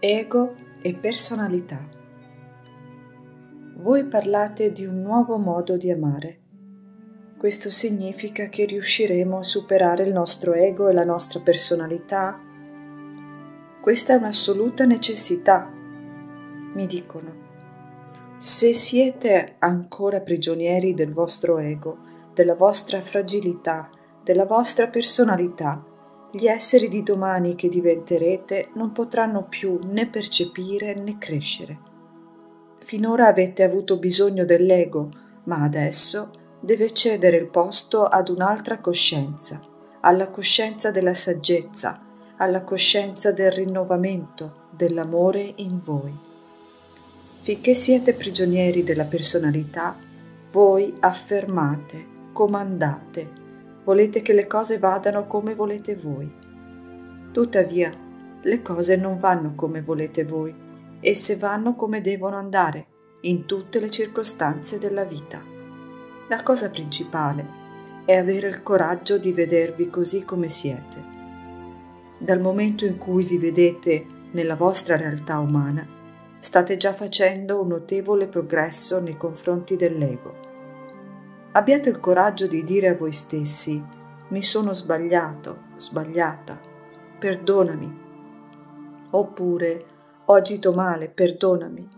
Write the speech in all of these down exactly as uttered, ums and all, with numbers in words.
Ego e personalità. Voi parlate di un nuovo modo di amare. Questo significa che riusciremo a superare il nostro ego e la nostra personalità? Questa è un'assoluta necessità, mi dicono. Se siete ancora prigionieri del vostro ego, della vostra fragilità, della vostra personalità, gli esseri di domani che diventerete non potranno più né percepire né crescere. Finora avete avuto bisogno dell'ego, ma adesso deve cedere il posto ad un'altra coscienza, alla coscienza della saggezza, alla coscienza del rinnovamento, dell'amore in voi. Finché siete prigionieri della personalità, voi affermate, comandate, volete che le cose vadano come volete voi. Tuttavia, le cose non vanno come volete voi, esse vanno come devono andare, in tutte le circostanze della vita. La cosa principale è avere il coraggio di vedervi così come siete. Dal momento in cui vi vedete nella vostra realtà umana, state già facendo un notevole progresso nei confronti dell'ego. Abbiate il coraggio di dire a voi stessi: mi sono sbagliato, sbagliata, perdonami. Oppure, ho agito male, perdonami.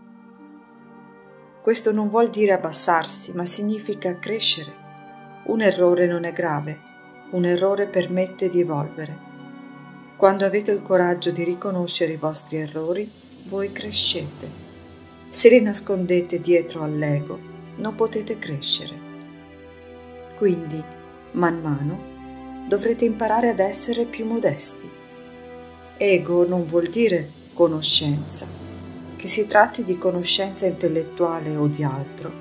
Questo non vuol dire abbassarsi, ma significa crescere. Un errore non è grave, un errore permette di evolvere. Quando avete il coraggio di riconoscere i vostri errori, voi crescete. Se li nascondete dietro all'ego, non potete crescere. Quindi, man mano, dovrete imparare ad essere più modesti. Ego non vuol dire conoscenza. Che si tratti di conoscenza intellettuale o di altro,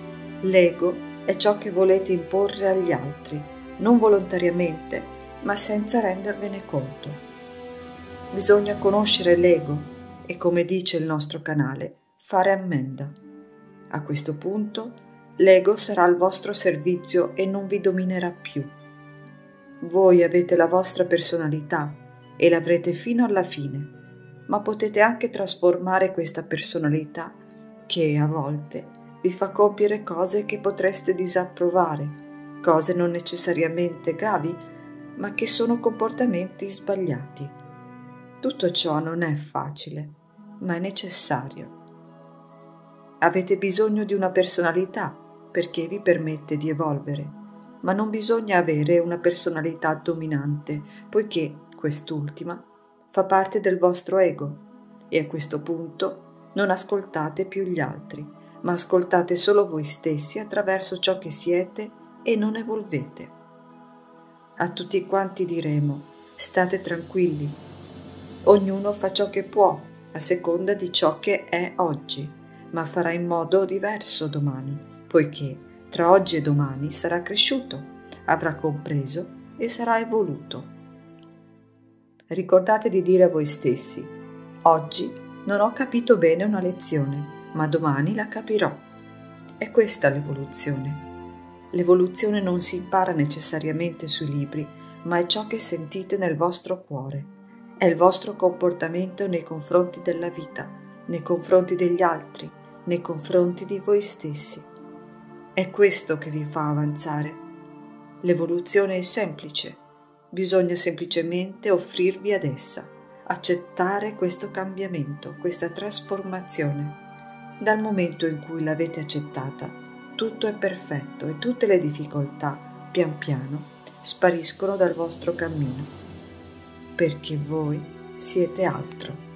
l'ego è ciò che volete imporre agli altri, non volontariamente, ma senza rendervene conto. Bisogna conoscere l'ego e, come dice il nostro canale, fare ammenda. A questo punto, l'ego sarà al vostro servizio e non vi dominerà più. Voi avete la vostra personalità e l'avrete fino alla fine, ma potete anche trasformare questa personalità che a volte vi fa compiere cose che potreste disapprovare, cose non necessariamente gravi, ma che sono comportamenti sbagliati. Tutto ciò non è facile, ma è necessario. Avete bisogno di una personalità perché vi permette di evolvere, ma non bisogna avere una personalità dominante, poiché quest'ultima fa parte del vostro ego e a questo punto non ascoltate più gli altri, ma ascoltate solo voi stessi attraverso ciò che siete e non evolvete. A tutti quanti diremo: state tranquilli, ognuno fa ciò che può a seconda di ciò che è oggi, ma farà in modo diverso domani, poiché tra oggi e domani sarà cresciuto, avrà compreso e sarà evoluto. Ricordate di dire a voi stessi: oggi non ho capito bene una lezione, ma domani la capirò. È questa l'evoluzione. L'evoluzione non si impara necessariamente sui libri, ma è ciò che sentite nel vostro cuore. È il vostro comportamento nei confronti della vita, nei confronti degli altri, nei confronti di voi stessi. È questo che vi fa avanzare. L'evoluzione è semplice. Bisogna semplicemente offrirvi ad essa, accettare questo cambiamento, questa trasformazione. Dal momento in cui l'avete accettata, tutto è perfetto e tutte le difficoltà, pian piano, spariscono dal vostro cammino. Perché voi siete altro.